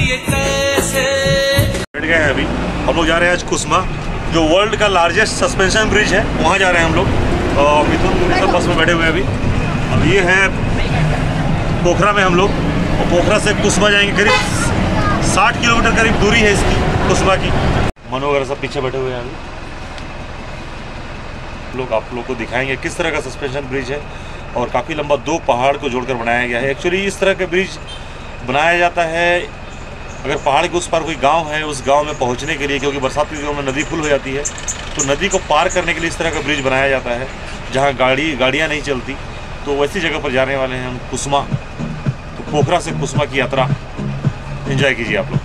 ये कैसे बैठ गए हैं। अभी हम लोग जा रहे हैं आज कुसमा, जो वर्ल्ड का लार्जेस्ट सस्पेंशन ब्रिज है, वहाँ जा रहे हैं हम लोग। और मिथुन सब बस में बैठे हुए हैं अभी। अब ये है पोखरा में हम लोग, और पोखरा से कुसमा जाएंगे। करीब 60 किलोमीटर करीब दूरी है इसकी कुसमा की। मनो वगैरह सब पीछे बैठे हुए हैं अभी। लोग आप लोग को दिखाएंगे किस तरह का सस्पेंशन ब्रिज है, और काफ़ी लंबा 2 पहाड़ को जोड़कर बनाया गया है। एक्चुअली इस तरह के ब्रिज बनाया जाता है अगर पहाड़ के उस पार कोई गांव है, उस गांव में पहुंचने के लिए, क्योंकि बरसात के दिनों में नदी फुल हो जाती है, तो नदी को पार करने के लिए इस तरह का ब्रिज बनाया जाता है, जहां गाड़ियां नहीं चलती। तो वैसी जगह पर जाने वाले हैं हम कुसमा। तो पोखरा से कुसमा की यात्रा एंजॉय कीजिए आप लोग।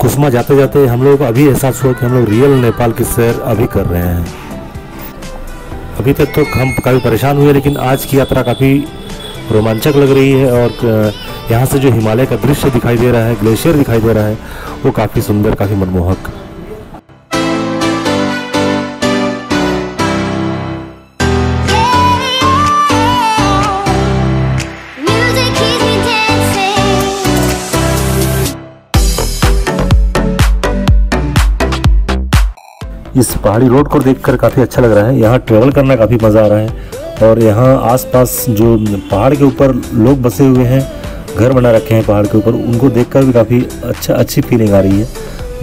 कुसमा जाते जाते हम लोग अभी एहसास हुआ कि हम लोग रियल नेपाल की सैर अभी कर रहे हैं। अभी तक तो हम काफ़ी परेशान हुए, लेकिन आज की यात्रा काफ़ी रोमांचक लग रही है। और यहाँ से जो हिमालय का दृश्य दिखाई दे रहा है, ग्लेशियर दिखाई दे रहा है, वो काफ़ी सुंदर, काफ़ी मनमोहक। इस पहाड़ी रोड को देखकर काफ़ी अच्छा लग रहा है। यहाँ ट्रेवल करना काफ़ी मज़ा आ रहा है। और यहाँ आसपास जो पहाड़ के ऊपर लोग बसे हुए हैं, घर बना रखे हैं पहाड़ के ऊपर, उनको देखकर भी काफ़ी अच्छी फीलिंग आ रही है।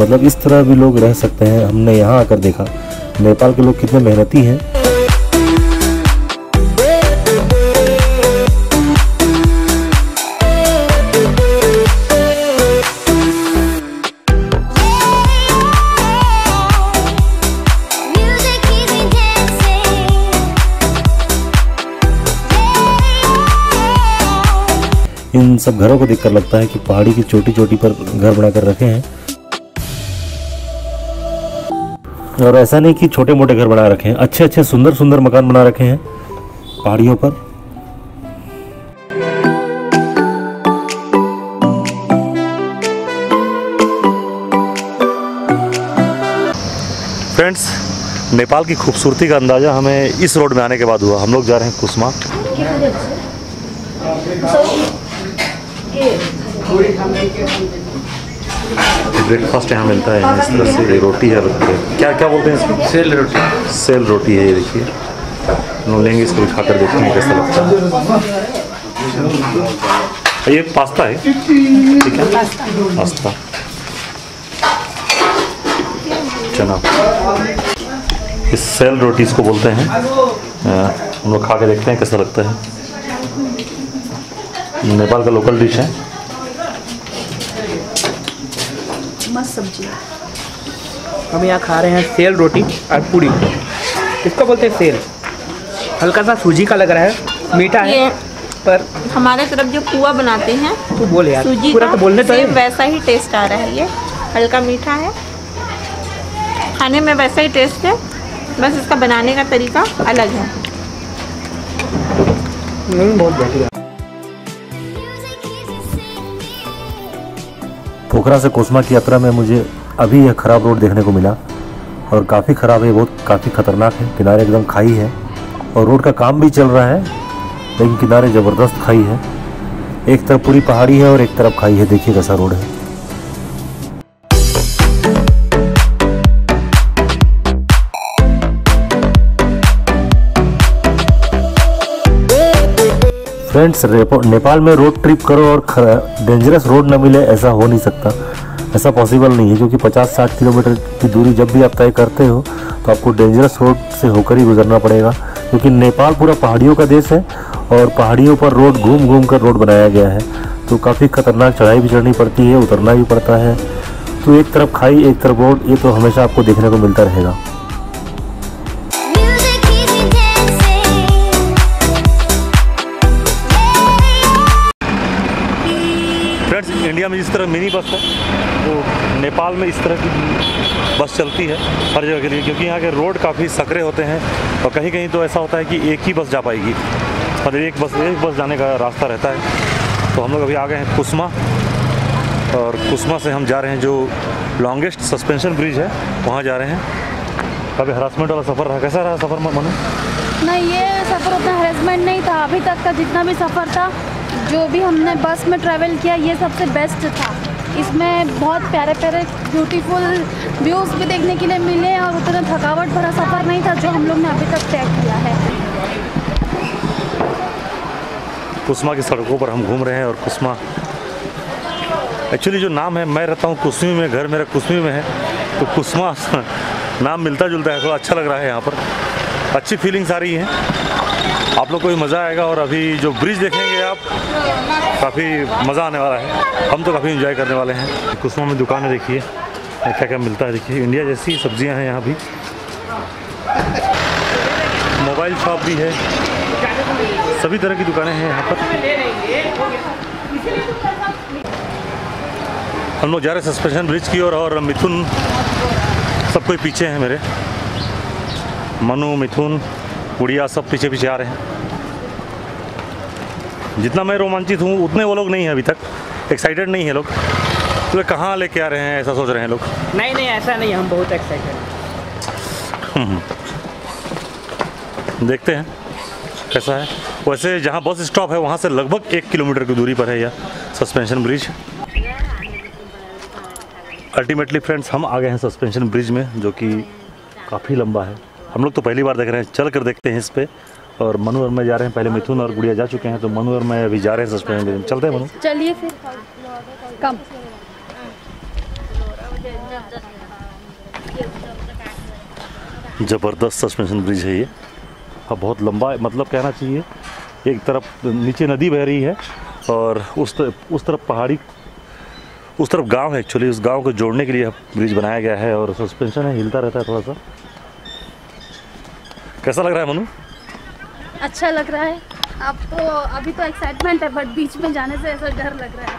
मतलब इस तरह भी लोग रह सकते हैं, हमने यहाँ आकर देखा। नेपाल के लोग कितने मेहनती हैं। इन सब घरों को देखकर लगता है कि पहाड़ी की छोटी छोटी पर घर बनाकर रखे हैं। और ऐसा नहीं कि छोटे मोटे घर बना रखे हैं, अच्छे अच्छे सुंदर सुंदर मकान बना रखे हैं पहाड़ियों पर। फ्रेंड्स, नेपाल की खूबसूरती का अंदाजा हमें इस रोड में आने के बाद हुआ। हम लोग जा रहे हैं कुसमा। ब्रेकफास्ट यहाँ मिलता है इस तरह से। रोटी है, क्या क्या बोलते हैं इसको, सेल रोटी। सेल रोटी है ये, देखिए। हम लेंगे इसको, खा कर देखते हैं कैसा लगता है। ये पास्ता है, ठीक है, पास्ता चना। इस सेल रोटी इसको बोलते हैं। हम लोग खा के देखते हैं कैसा लगता है। नेपाल का लोकल डिश है। मस्त सब्जी। हम यहाँ खा रहे हैं सेल रोटी और पूरी। इसको बोलते हैं सेल। हल्का सा सूजी का लग रहा है, मीठा है, पर हमारे तरफ जो पुआ बनाते हैं तो बोले यार, सूजी पूरा तो बोलने तो वैसा ही टेस्ट आ रहा है। ये हल्का मीठा है, खाने में वैसा ही टेस्ट है, बस इसका बनाने का तरीका अलग है। बहुत बढ़िया। पोखरा से कुसमा की यात्रा में मुझे अभी यह ख़राब रोड देखने को मिला, और काफ़ी ख़राब है, बहुत काफ़ी ख़तरनाक है। किनारे एकदम खाई है, और रोड का काम भी चल रहा है, लेकिन किनारे ज़बरदस्त खाई है। एक तरफ पूरी पहाड़ी है और एक तरफ खाई है। देखिए कैसा रोड है। फ्रेंड्स, नेपाल में रोड ट्रिप करो और डेंजरस रोड न मिले, ऐसा हो नहीं सकता। ऐसा पॉसिबल नहीं है, क्योंकि 50-60 किलोमीटर की दूरी जब भी आप तय करते हो तो आपको डेंजरस रोड से होकर ही गुजरना पड़ेगा, क्योंकि नेपाल पूरा पहाड़ियों का देश है, और पहाड़ियों पर रोड घूम घूम कर रोड बनाया गया है। तो काफ़ी खतरनाक चढ़ाई भी चढ़नी पड़ती है, उतरना भी पड़ता है। तो एक तरफ खाई, एक तरफ रोड, ये तो हमेशा आपको देखने को मिलता रहेगा। इंडिया में जिस तरह मिनी बस है, वो नेपाल में इस तरह की बस चलती है हर जगह के लिए, क्योंकि यहाँ के रोड काफ़ी सकरे होते हैं, और कहीं कहीं तो ऐसा होता है कि एक ही बस जा पाएगी, मतलब एक बस जाने का रास्ता रहता है। तो हम लोग अभी आ गए हैं कुसमा, और कुसमा से हम जा रहे हैं जो लॉन्गेस्ट सस्पेंशन ब्रिज है, वहाँ जा रहे हैं। काफ़ी हरासमेंट वाला सफ़र रहा। कैसा रहा सफ़र मनु? उतना ये सफ़र उतना हैरेसमेंट नहीं था। अभी तक का जितना भी सफ़र था, जो भी हमने बस में ट्रैवल किया, ये सबसे बेस्ट था। इसमें बहुत प्यारे प्यारे ब्यूटीफुल व्यूज़ भी देखने के लिए मिले और उतना थकावट भरा सफ़र नहीं था जो हम लोग ने अभी तक तय किया है। कुस्मा की सड़कों पर हम घूम रहे हैं और कुस्मा एक्चुअली जो नाम है, मैं रहता हूँ कुस्मी में, घर मेरा कुस्मी में है, तो कुस्मा नाम मिलता जुलता है, थोड़ा अच्छा लग रहा है। यहाँ पर अच्छी फीलिंग्स आ रही हैं, आप लोग को भी मज़ा आएगा। और अभी जो ब्रिज देखेंगे आप, काफ़ी मज़ा आने वाला है। हम तो काफ़ी एंजॉय करने वाले हैं। कुस्मा में दुकानें देखिए, क्या क्या मिलता है। देखिए इंडिया जैसी सब्जियां हैं यहाँ भी, मोबाइल शॉप भी है, सभी तरह की दुकानें हैं यहाँ पर। हम लोग जा रहे हैं सस्पेंशन ब्रिज की और मिथुन सब कोई पीछे हैं मेरे, मनु, मिथुन, उड़िया सब पीछे पीछे आ रहे हैं। जितना मैं रोमांचित हूँ उतने वो लोग नहीं हैं, अभी तक एक्साइटेड नहीं है लोग। तो कहाँ लेके आ रहे हैं ऐसा सोच रहे हैं लोग। नहीं नहीं ऐसा नहीं, हम बहुत एक्साइटेड हैं। देखते हैं कैसा है। वैसे जहाँ बस स्टॉप है वहाँ से लगभग 1 किलोमीटर की दूरी पर है यह सस्पेंशन ब्रिज। अल्टीमेटली फ्रेंड्स हम आ गए हैं सस्पेंशन ब्रिज में, जो कि काफ़ी लंबा है। हम लोग तो पहली बार देख रहे हैं, चल कर देखते हैं इस पे। और मनु और मैं जा रहे हैं, पहले मिथुन और गुड़िया जा चुके हैं, तो मनु और मैं अभी जा रहे हैं सस्पेंशन ब्रिज में। चलते हैं मनु, चलिए फिर कम। ज़बरदस्त सस्पेंशन ब्रिज है ये, और बहुत लंबा है, मतलब कहना चाहिए एक तरफ नीचे नदी बह रही है और उस तरफ पहाड़ी, उस तरफ गांव है। एक्चुअली उस गांव को जोड़ने के लिए ब्रिज बनाया गया है। और सस्पेंशन है, हिलता रहता है थोड़ा सा। कैसा लग रहा है मनु? अच्छा लग रहा है। आपको अभी तो एक्साइटमेंट है, बट बीच में जाने से ऐसा डर लग रहा है।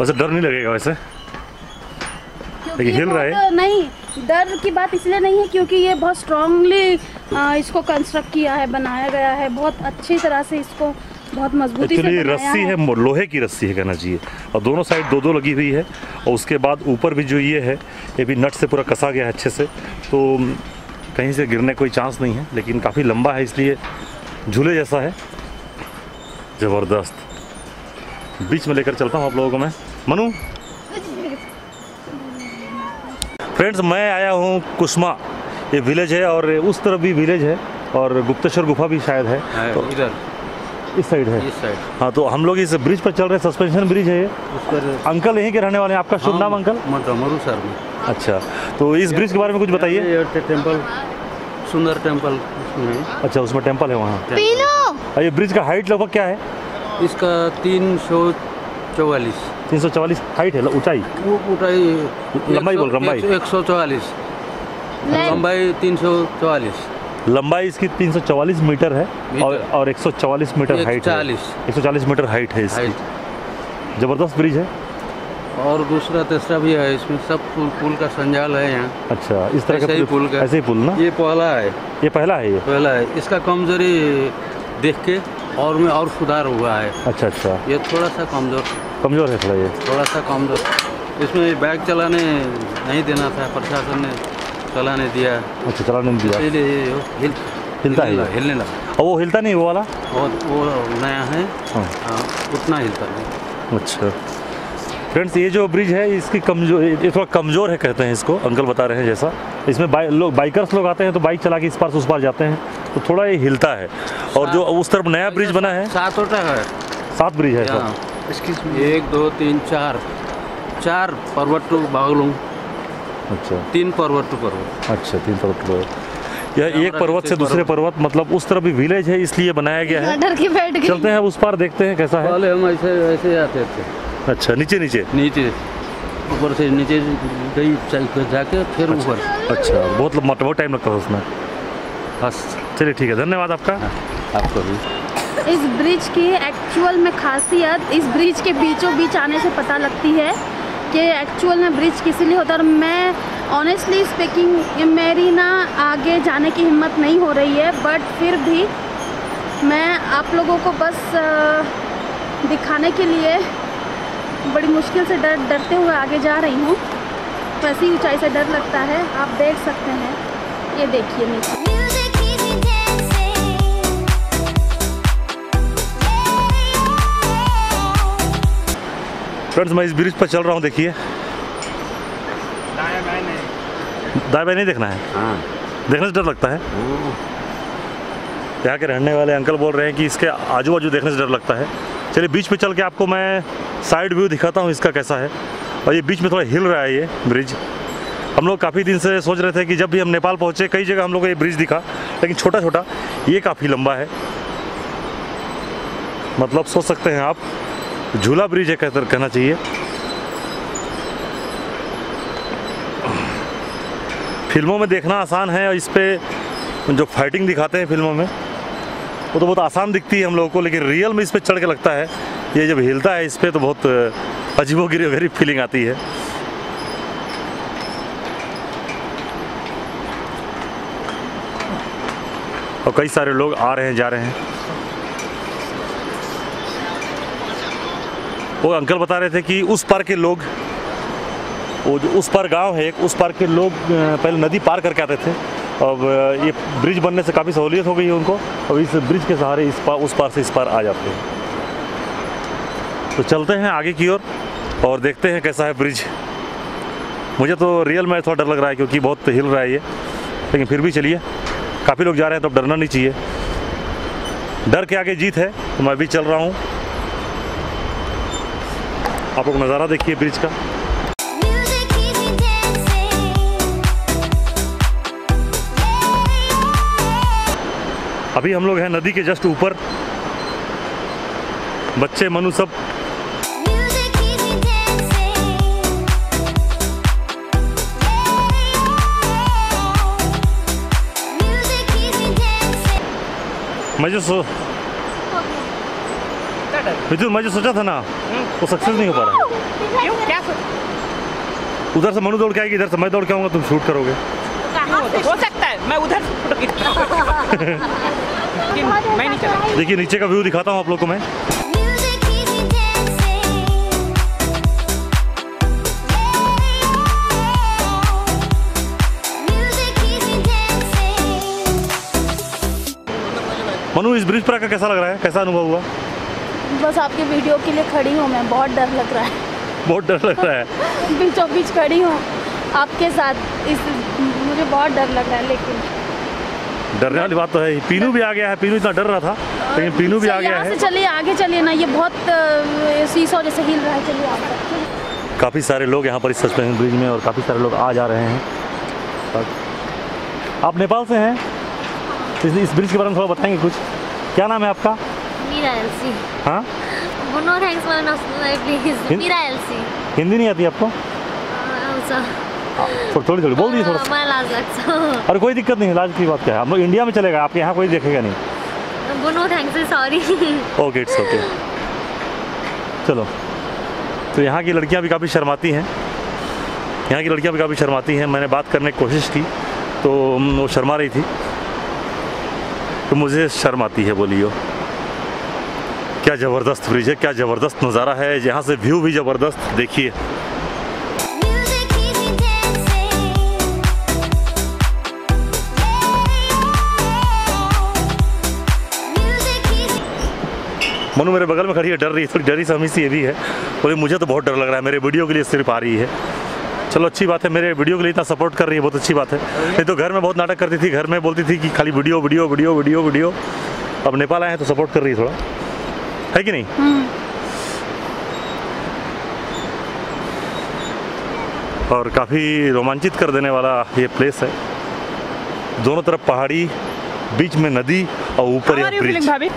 वैसे डर नहीं लगेगा वैसे, क्योंकि हिल रहा है। नहीं, डर की बात इसलिए नहीं है क्योंकि ये बहुत स्ट्रांगली इसको कंस्ट्रक्ट किया है, बनाया गया है बहुत अच्छी तरह से। इसको बहुत मजबूती से रस्सी है, लोहे की रस्सी है कहना चाहिए, और दोनों साइड दो लगी हुई है। और उसके बाद ऊपर भी जो ये है, ये भी नट से पूरा कसा गया है अच्छे से, तो कहीं से गिरने कोई चांस नहीं है। लेकिन काफ़ी लंबा है इसलिए झूले जैसा है। ज़बरदस्त। बीच में लेकर चलता हूँ आप लोगों को मैं, मनु। फ्रेंड्स मैं आया हूँ कुस्मा, ये विलेज है और उस तरफ भी विलेज है और गुप्तेश्वर गुफा भी शायद है तो इधर इस साइड है, इस साइड। हाँ तो हम लोग इस ब्रिज पर चल रहे हैं, सस्पेंशन ब्रिज है ये। अंकल यहीं के रहने वाले हैं। आपका शुभ नाम अंकल? मरू सर। अच्छा, तो इस ब्रिज के बारे में कुछ बताइए। टेम्पल, सुंदर टेम्पल। अच्छा, उसमें टेम्पल है वहाँ। ये ब्रिज का हाइट लगभग क्या है इसका? 344। 344 हाइट है, ऊंचाई। लंबाई बोल, लंबाई 144, लंबाई 344। लंबाई इसकी 344 मीटर है और 144 मीटर हाइट है। 140 मीटर हाइट है इसकी। ज़बरदस्त ब्रिज है। और दूसरा तीसरा भी है इसमें, सब पुल का संजाल है यहाँ। अच्छा, इस तरह का पुल का, ऐसे ही पुल ना? ये पहला है, ये पहला है, ये पहला है। इसका कमजोरी देख के और में और सुधार हुआ है। अच्छा, ये थोड़ा सा कमज़ोर है, थोड़ा सा कमज़ोर। इसमें बाइक चलाने नहीं देना था प्रशासन ने, चलाने दिया। अच्छा, चलाने दिया, हिलने लगा। और वो हिलता नहीं, वो वाला वो नया है। हाँ, उतना हिलता नहीं। अच्छा फ्रेंड्स, ये जो ब्रिज है इसकी थोड़ा कमज़ोर है कहते हैं इसको, अंकल बता रहे हैं। जैसा इसमें बाइकर्स लोग आते हैं तो बाइक चला के इस पार से उस पार जाते हैं, तो थोड़ा ये हिलता है। और जो उस तरफ नया ब्रिज बना है, 7 ब्रिज है। 1 2 3 4 पर्वत टू बागलुंग। अच्छा, 3 पर्वत टू पर्वत। अच्छा, 3 पर्वत। यह एक पर्वत से दूसरे पर्वत, मतलब उस तरफ भी विलेज है इसलिए बनाया गया है। डर के बैठ गए। चलते हैं उस पार, देखते हैं कैसा है। पहले हम ऐसे आते थे। अच्छा, नीचे ऊपर से नीचे गई जाके फिर ऊपर। अच्छा, बहुत टाइम लगता है उसमें। बस चलिए, ठीक है, धन्यवाद आपका। आपको भी। इस ब्रिज की एक्चुअल में खासियत, इस ब्रिज के बीचों बीच आने से पता लगती है कि एक्चुअल में ब्रिज किसी लिए होता है। और मैं ऑनेस्टली स्पीकिंग, मेरी ना आगे जाने की हिम्मत नहीं हो रही है, बट फिर भी मैं आप लोगों को बस दिखाने के लिए बड़ी मुश्किल से डरते हुए आगे जा रही हूँ। वैसी ऊंचाई से डर लगता है, आप देख सकते हैं। ये देखिए नीचे। फ्रेंड्स मैं इस ब्रिज पर चल रहा हूँ, देखिए दाएं बाएं नहीं देखना है। हाँ। देखने से डर लगता है। यहाँ के रहने वाले अंकल बोल रहे हैं कि इसके आजू बाजू देखने से डर लगता है। चलिए बीच पे चल के आपको मैं साइड व्यू दिखाता हूँ इसका कैसा है। और ये बीच में थोड़ा हिल रहा है ये ब्रिज। हम लोग काफ़ी दिन से सोच रहे थे कि जब भी हम नेपाल पहुँचे कई जगह हम लोग को ये ब्रिज दिखा, लेकिन छोटा छोटा। ये काफ़ी लंबा है, मतलब सोच सकते हैं आप झूला ब्रिज है कहना चाहिए। फिल्मों में देखना आसान है और इस पर जो फाइटिंग दिखाते हैं फिल्मों में वो तो बहुत आसान दिखती है हम लोगों को, लेकिन रियल में इस पर चढ़ के लगता है, ये जब हिलता है इस पर तो बहुत अजीबोगरीब फीलिंग आती है। और कई सारे लोग आ रहे हैं जा रहे हैं। वो अंकल बता रहे थे कि उस पार के लोग, वो जो उस पार गांव है एक, उस पार के लोग पहले नदी पार करके आते थे। अब ये ब्रिज बनने से काफ़ी सहूलियत हो गई है उनको। अब इस ब्रिज के सहारे इस पार उस पार से इस पार आ जाते हैं। तो चलते हैं आगे की ओर और देखते हैं कैसा है ब्रिज। मुझे तो रियल में थोड़ा डर लग रहा है क्योंकि बहुत हिल रहा है ये, लेकिन फिर भी चलिए काफ़ी लोग जा रहे हैं तो अब डरना नहीं चाहिए। डर के आगे जीत है। तो मैं भी चल रहा हूँ, आप लोग नज़ारा देखिए ब्रिज का। अभी हम लोग हैं नदी के जस्ट ऊपर। बच्चे मनु सब। मैं जो सोचा था ना वो सक्सेस नहीं हो पा रहा। क्यों? क्या सोचा? उधर से मनु दौड़ के आएगी, इधर से मैं दौड़ के आऊंगा, तुम शूट करोगे। हो सकता है मैं उधर मैं नहीं चला। देखिए नीचे का व्यू दिखाता हूँ आप लोगों को मैं। मनु इस ब्रिज पर आकर कैसा लग रहा है, कैसा अनुभव हुआ? बस आपके वीडियो के लिए खड़ी हूँ मैं, बहुत डर लग रहा है। बहुत डर लग रहा है। बीचों बीच खड़ी हूँ आपके साथ, इस मुझे बहुत डर लग रहा है। लेकिन डरने वाली बात तो है। पीनू भी आ गया है, पीनू इतना डर रहा था लेकिन पीनू भी आ गया है। चलिए आगे चलिए ना, ये बहुत सीसो जैसे हिल रहा है। चलिए आगे। काफ़ी सारे लोग यहाँ पर इस सस्पेंशन ब्रिज में, और काफ़ी सारे लोग आ जा रहे हैं। आप नेपाल से हैं, इस ब्रिज के बारे में थोड़ा बताएंगे कुछ? क्या नाम है आपका? मीरा एलसी। हाँ? No thanks for no please. Meera LC. Hindi नहीं आती आपको? थोड़ी थोड़ी बोल दी थोड़ा। मैं लाज लगता हूँ। और कोई दिक्कत नहीं, लाज की बात क्या है। हम लोग इंडिया में चलेगा, आपके यहाँ कोई देखेगा नहीं। No thanks, sorry. Okay it's okay. चलो तो यहाँ की लड़कियाँ भी काफ़ी शर्माती हैं, मैंने बात करने की कोशिश की तो वो शर्मा रही थी, तो मुझे शर्म आती है बोलियो। क्या ज़बरदस्त ब्रिज है, क्या ज़बरदस्त नज़ारा है, यहाँ से व्यू भी ज़बरदस्त। देखिए मनु मेरे बगल में खड़ी है, डर रही है, थोड़ी डरी सहमी सी ये भी है। बोले मुझे तो बहुत डर लग रहा है, मेरे वीडियो के लिए सिर्फ आ रही है। चलो अच्छी बात है, मेरे वीडियो के लिए इतना सपोर्ट कर रही है, बहुत अच्छी बात है। नहीं तो घर में बहुत नाटक करती थी, घर में बोलती थी कि खाली video video video video video. अब नेपाल आए हैं तो सपोर्ट कर रही है थोड़ा, है कि नहीं। और काफ़ी रोमांचित कर देने वाला ये प्लेस है। दोनों तरफ पहाड़ी, बीच में नदी और ऊपर यह ब्रिज।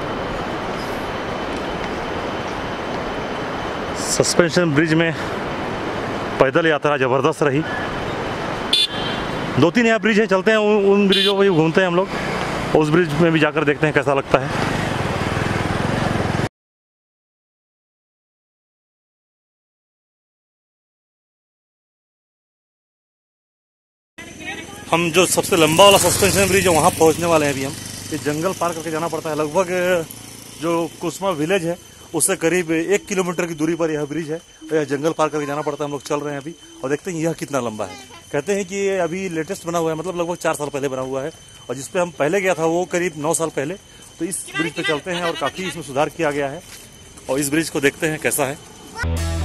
सस्पेंशन ब्रिज में पैदल यात्रा ज़बरदस्त रही। दो तीन यहाँ ब्रिज है, चलते हैं उन ब्रिजों पर घूमते हैं हम लोग, उस ब्रिज में भी जाकर देखते हैं कैसा लगता है। हम जो सबसे लंबा वाला सस्पेंशन ब्रिज है वहाँ पहुँचने वाले हैं अभी हम। ये जंगल पार करके जाना पड़ता है। लगभग जो कुस्मा विलेज है उससे करीब 1 किलोमीटर की दूरी पर यह ब्रिज है, और यह जंगल पार करके जाना पड़ता है। हम लोग चल रहे हैं अभी और देखते हैं यह कितना लंबा है। कहते हैं कि ये अभी लेटेस्ट बना हुआ है, मतलब लगभग 4 साल पहले बना हुआ है, और जिस पे हम पहले गया था वो करीब 9 साल पहले। तो इस ब्रिज पे चलते हैं, और काफ़ी इसमें सुधार किया गया है, और इस ब्रिज को देखते हैं कैसा है।